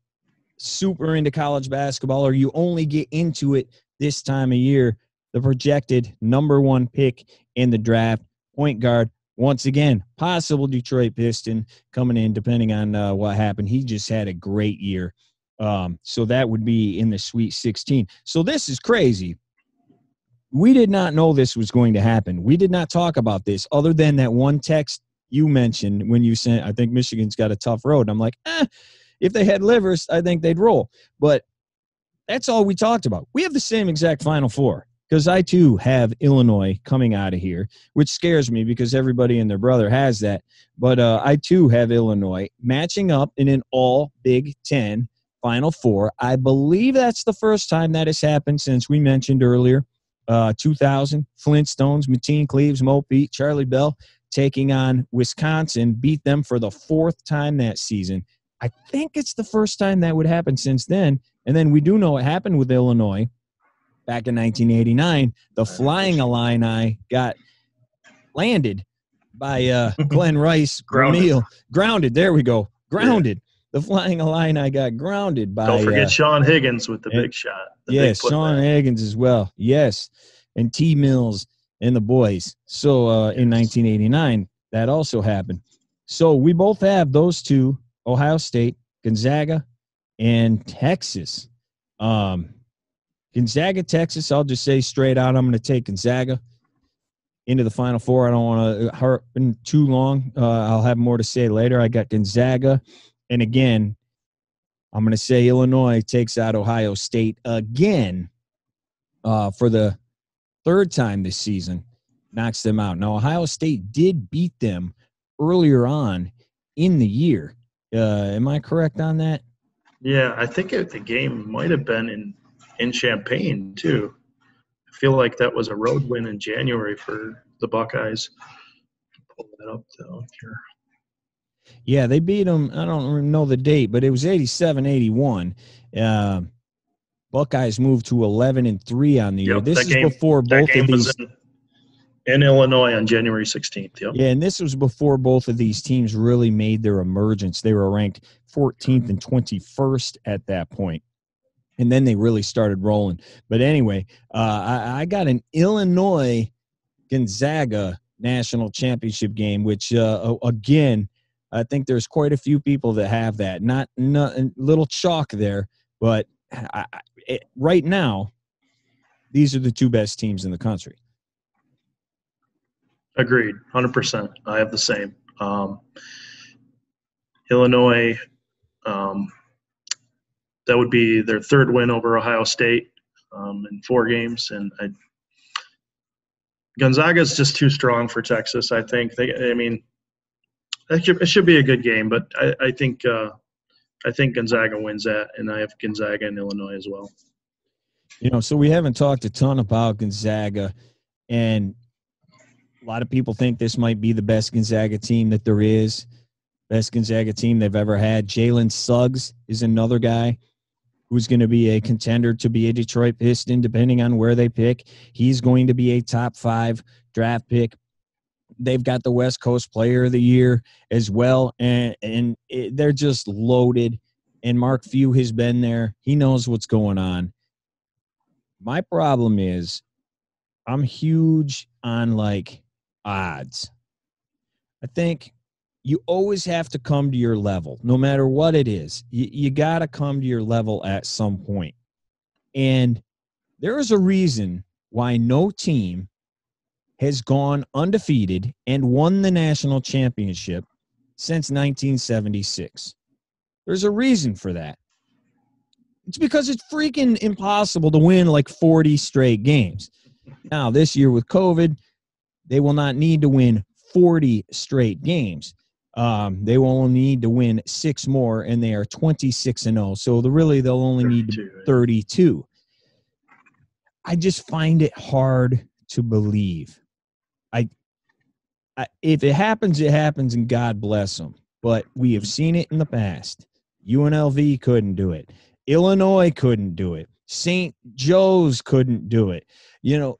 super into college basketball or you only get into it this time of year, the projected number one pick in the draft, point guard, once again, possible Detroit Piston coming in depending on uh, what happened. He just had a great year. Um, so that would be in the Sweet sixteen. So this is crazy. We did not know this was going to happen. We did not talk about this other than that one text you mentioned when you sent, I think Michigan's got a tough road. I'm like, eh, if they had Livers, I think they'd roll. But that's all we talked about. We have the same exact Final Four because I, too, have Illinois coming out of here, which scares me because everybody and their brother has that. But uh, I, too, have Illinois matching up in an all Big Ten Final Four. I believe that's the first time that has happened since we mentioned earlier. Uh, two thousand, Flintstones, Mateen Cleaves, Moe Pete, Charlie Bell taking on Wisconsin, beat them for the fourth time that season. I think it's the first time that would happen since then. And then we do know it happened with Illinois back in nineteen eighty-nine. The Flying Illini got landed by uh, Glenn Rice. Grounded. O'Neal. Grounded. There we go. Grounded. Yeah. The Flying Illini got grounded by. Don't forget uh, Sean Higgins with the and, big shot. The yes, big Sean Higgins as well. Yes, and T. Mills and the boys. So uh, yes. In nineteen eighty-nine, that also happened. So we both have those two: Ohio State, Gonzaga, and Texas. Um, Gonzaga, Texas. I'll just say straight out, I'm going to take Gonzaga into the Final Four. I don't want to harp too long. Uh, I'll have more to say later. I got Gonzaga. And again, I'm going to say Illinois takes out Ohio State again uh, for the third time this season, knocks them out. Now, Ohio State did beat them earlier on in the year. Uh, am I correct on that? Yeah, I think it, the game might have been in, in Champaign, too. I feel like that was a road win in January for the Buckeyes. Pull that up, though, here. Yeah, they beat them. I don't know the date, but it was eighty-seven eighty-one. Uh, Buckeyes moved to eleven and three on the yep, year. This is game, before both of these. In, in Illinois on January sixteenth. Yep. Yeah, and this was before both of these teams really made their emergence. They were ranked fourteenth and twenty-first at that point, and then they really started rolling. But anyway, uh, I, I got an Illinois Gonzaga national championship game, which, uh, again, I think there's quite a few people that have that. Not, not a little chalk there, but I, it, right now, these are the two best teams in the country. Agreed, one hundred percent. I have the same. Um, Illinois, um, that would be their third win over Ohio State um, in four games, and I, Gonzaga's just too strong for Texas. I think they. I mean. It should be a good game, but I, I think uh, I think Gonzaga wins that, and I have Gonzaga and Illinois as well. You know, so we haven't talked a ton about Gonzaga, and a lot of people think this might be the best Gonzaga team that there is, best Gonzaga team they've ever had. Jalen Suggs is another guy who's going to be a contender to be a Detroit Piston, depending on where they pick. He's going to be a top five draft pick. They've got the West Coast Player of the Year as well, and, and it, they're just loaded. And Mark Few has been there. He knows what's going on. My problem is I'm huge on, like, odds. I think you always have to come to your level, no matter what it is. You, you got to come to your level at some point. And there is a reason why no team has gone undefeated and won the national championship since nineteen seventy-six. There's a reason for that. It's because it's freaking impossible to win like forty straight games. Now, this year with COVID, they will not need to win forty straight games. Um, they will only need to win six more, and they are twenty-six and oh. So the, really, they'll only need thirty-two. I just find it hard to believe. I, I, if it happens, it happens, and God bless them. But we have seen it in the past. U N L V couldn't do it. Illinois couldn't do it. Saint Joe's couldn't do it. You know,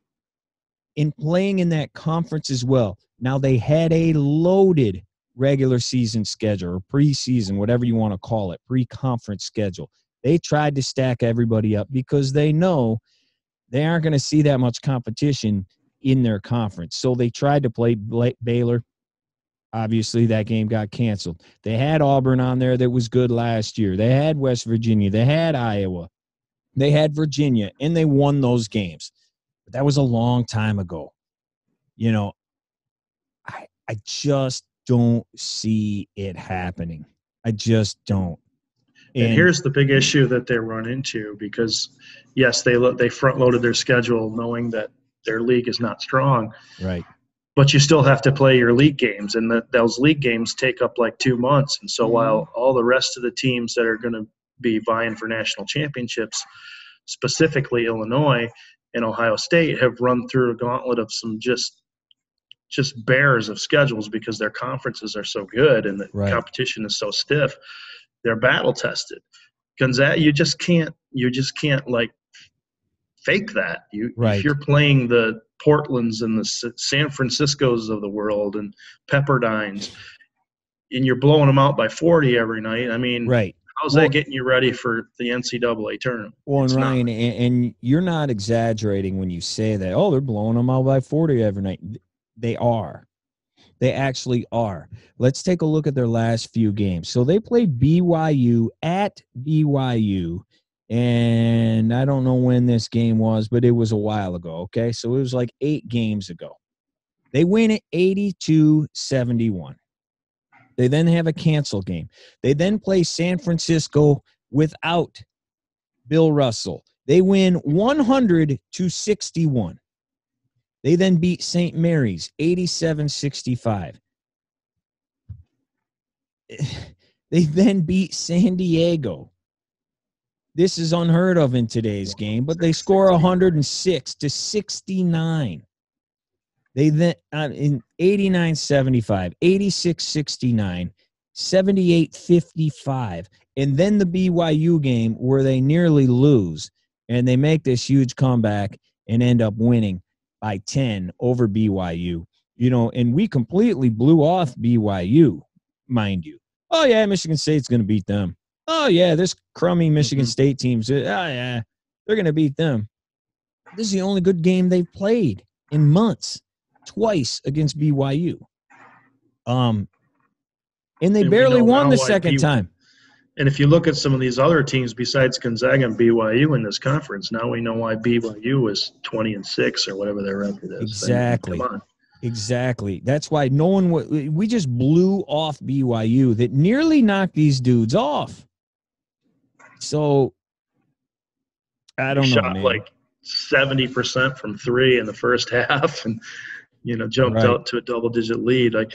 in playing in that conference as well, now they had a loaded regular season schedule or preseason, whatever you want to call it, pre-conference schedule. They tried to stack everybody up because they know they aren't going to see that much competition in their conference. So they tried to play Baylor. Obviously, that game got canceled. They had Auburn on there that was good last year. They had West Virginia. They had Iowa. They had Virginia, and they won those games. But that was a long time ago. You know, I, I just don't see it happening. I just don't. And here's the big issue that they run into because, yes, they they front-loaded their schedule knowing that their league is not strong. Right. But you still have to play your league games, and the, those league games take up like two months. And so mm-hmm. while all the rest of the teams that are going to be vying for national championships, specifically Illinois and Ohio State, have run through a gauntlet of some just just bears of schedules because their conferences are so good and the right. competition is so stiff. They're battle tested. Gonzaga, you just can't, you just can't like fake that. You, right. If you're playing the Portlands and the S- San Franciscos of the world and Pepperdines, and you're blowing them out by forty every night. I mean, right. how's well, that getting you ready for the N C double A tournament? Well, and Ryan, not. and you're not exaggerating when you say that. Oh, they're blowing them out by forty every night. They are. They actually are. Let's take a look at their last few games. So they played B Y U at B Y U, and I don't know when this game was, but it was a while ago, okay? So it was like eight games ago. They win at eighty-two seventy-one. They then have a cancel game. They then play San Francisco without Bill Russell. They win one hundred to sixty-one. They then beat Saint Mary's eighty-seven sixty-five. They then beat San Diego. This is unheard of in today's game, but they score one hundred six to sixty-nine. They then uh, in eighty-nine seventy-five, eighty-six sixty-nine, seventy-eight fifty-five, and then the B Y U game where they nearly lose and they make this huge comeback and end up winning by ten over B Y U. You know, and we completely blew off B Y U, mind you. Oh, yeah, Michigan State's going to beat them. Oh, yeah, this crummy Michigan mm-hmm. State team's, oh, yeah, they're going to beat them. This is the only good game they've played in months, twice against B Y U. Um, and they and barely won the second B- time. And if you look at some of these other teams besides Gonzaga and B Y U in this conference, now we know why B Y U is twenty and six or whatever their record is. Exactly. Come on. Exactly. That's why no one w- – we just blew off B Y U that nearly knocked these dudes off. So, I don't know, man. Shot like seventy percent from three in the first half and, you know, jumped right out to a double-digit lead. Like,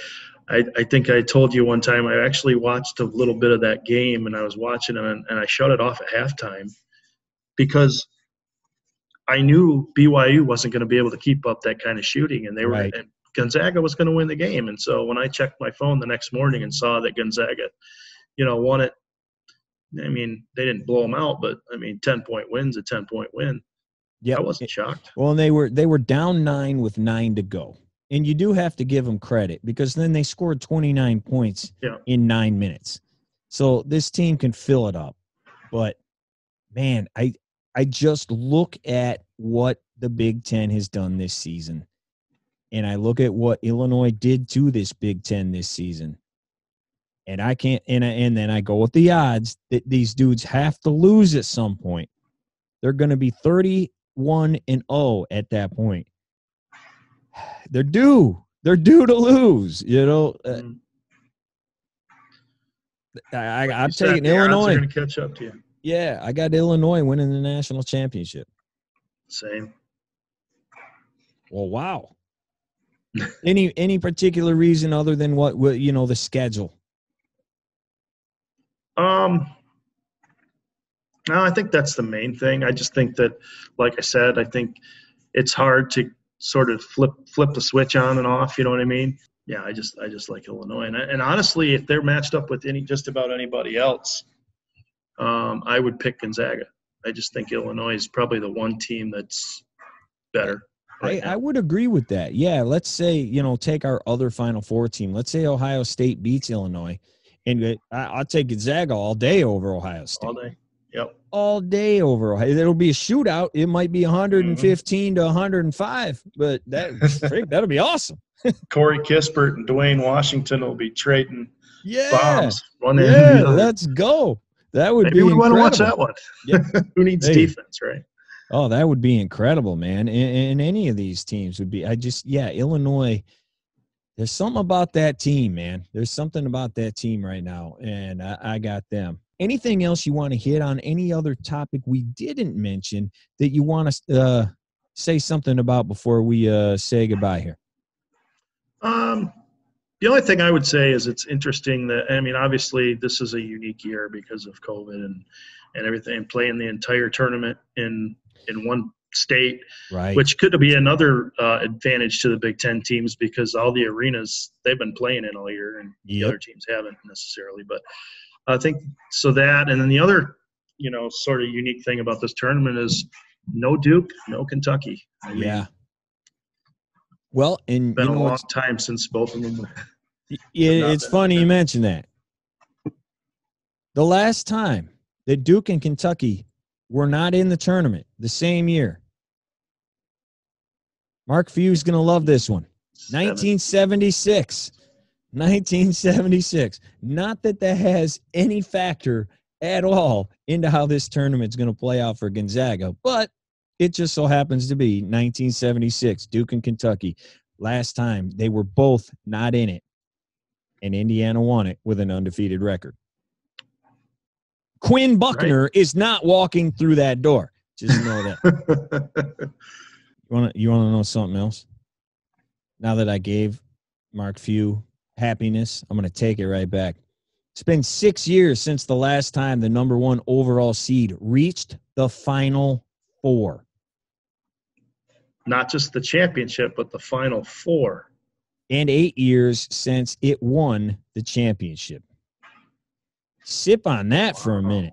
I, I think I told you one time I actually watched a little bit of that game, and I was watching it, and, and I shut it off at halftime because – I knew B Y U wasn't going to be able to keep up that kind of shooting, and they were. Right. And Gonzaga was going to win the game, and so when I checked my phone the next morning and saw that Gonzaga, you know, won it. I mean, they didn't blow them out, but I mean, ten point win's a ten point win. Yeah, I wasn't shocked. Well, and they were they were down nine with nine to go, and you do have to give them credit because then they scored twenty nine points yeah. in nine minutes. So this team can fill it up, but man, I. I just look at what the Big Ten has done this season, and I look at what Illinois did to this Big Ten this season, and I can't. And I, and then I go with the odds that these dudes have to lose at some point. They're going to be thirty-one and oh at that point. They're due. They're due to lose. You know. Uh, I, I, I'm taking Illinois. They're going to catch up to you. Yeah, I got Illinois winning the national championship. Same. Well, wow. any any particular reason other than what, what you know, the schedule? Um, no, I think that's the main thing. I just think that, like I said, I think it's hard to sort of flip flip the switch on and off. You know what I mean? Yeah, I just I just like Illinois, and and honestly, if they're matched up with any just about anybody else. Um, I would pick Gonzaga. I just think Illinois is probably the one team that's better. Right I, I would agree with that. Yeah, let's say, you know, take our other Final Four team. Let's say Ohio State beats Illinois, and I, I'll take Gonzaga all day over Ohio State. All day, yep. All day over Ohio. It'll be a shootout. It might be one hundred fifteen mm-hmm. to one hundred five, but that that'll be awesome. Corey Kispert and Duane Washington will be trading yeah. bombs. One yeah, let's go. That would Maybe be we incredible. Want to watch that one. Yeah. Who needs hey. defense, right? Oh, that would be incredible, man. And, and any of these teams would be – I just – yeah, Illinois, there's something about that team, man. There's something about that team right now, and I, I got them. Anything else you want to hit on? Any other topic we didn't mention that you want to uh, say something about before we uh, say goodbye here? Um. The only thing I would say is it's interesting that, I mean, obviously this is a unique year because of COVID and, and everything, and playing the entire tournament in in one state, right. which could be another uh, advantage to the Big Ten teams because all the arenas they've been playing in all year and yep. the other teams haven't necessarily. But I think so that, and then the other, you know, sort of unique thing about this tournament is no Duke, no Kentucky. I mean, yeah. Well, and it's been you know, a long time since both of them. Yeah, it's funny you mentioned that. The last time that Duke and Kentucky were not in the tournament, the same year. Mark Few's going to love this one. nineteen seventy-six. nineteen seventy-six. Not that that has any factor at all into how this tournament's going to play out for Gonzaga, but it just so happens to be nineteen seventy-six, Duke and Kentucky. Last time, they were both not in it, and Indiana won it with an undefeated record. Quinn Buckner right. is not walking through that door. Just know that. You want to you want to know something else? Now that I gave Mark Few happiness, I'm going to take it right back. It's been six years since the last time the number one overall seed reached the Final Four. Not just the championship, but the Final Four. And eight years since it won the championship. Sip on that wow. for a minute.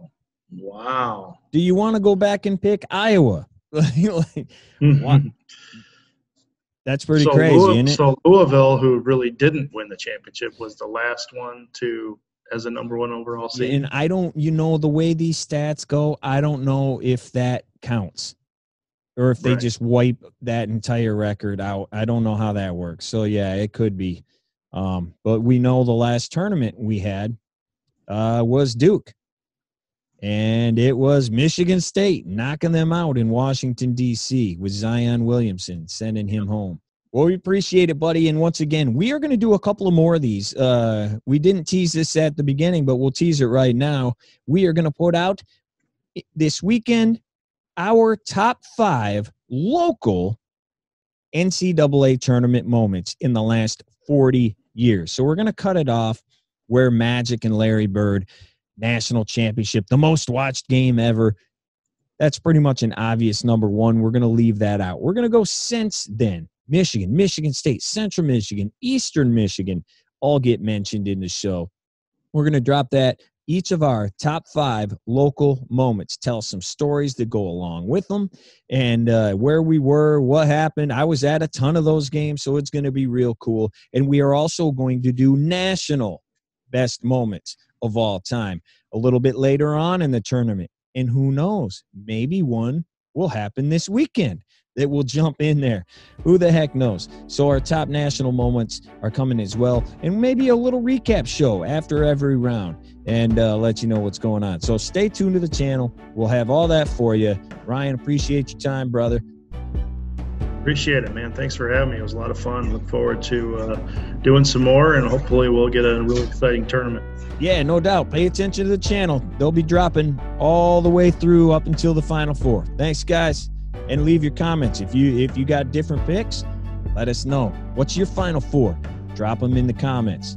Wow. Do you want to go back and pick Iowa? like, wow. That's pretty so crazy, Louis- isn't it? So Louisville, who really didn't win the championship, was the last one to as a number one overall seed. And I don't, you know, the way these stats go, I don't know if that counts or if they right. just wipe that entire record out. I don't know how that works. So, yeah, it could be. Um, but we know the last tournament we had uh, was Duke. And it was Michigan State knocking them out in Washington, D C with Zion Williamson sending him home. Well, we appreciate it, buddy. And once again, we are going to do a couple of more of these. Uh, we didn't tease this at the beginning, but we'll tease it right now. We are going to put out this weekend our top five local N C double A tournament moments in the last forty years. So we're going to cut it off where Magic and Larry Bird national championship, the most watched game ever. That's pretty much an obvious number one. We're going to leave that out. We're going to go since then. Michigan, Michigan State, Central Michigan, Eastern Michigan all get mentioned in the show. We're going to drop that. Each of our top five local moments. Tell some stories that go along with them and uh, where we were, what happened. I was at a ton of those games, so it's going to be real cool. And we are also going to do national best moments of all time a little bit later on in the tournament. And who knows, maybe one will happen this weekend that will jump in there. Who the heck knows? So our top national moments are coming as well, and maybe a little recap show after every round and uh, let you know what's going on. So stay tuned to the channel. We'll have all that for you. Ryan, appreciate your time, brother. Appreciate it, man. Thanks for having me. It was a lot of fun. Look forward to uh, doing some more, and hopefully we'll get a really exciting tournament. Yeah, no doubt. Pay attention to the channel. They'll be dropping all the way through up until the Final Four. Thanks, guys. And leave your comments. If you if you got different picks, let us know. What's your Final Four? Drop them in the comments.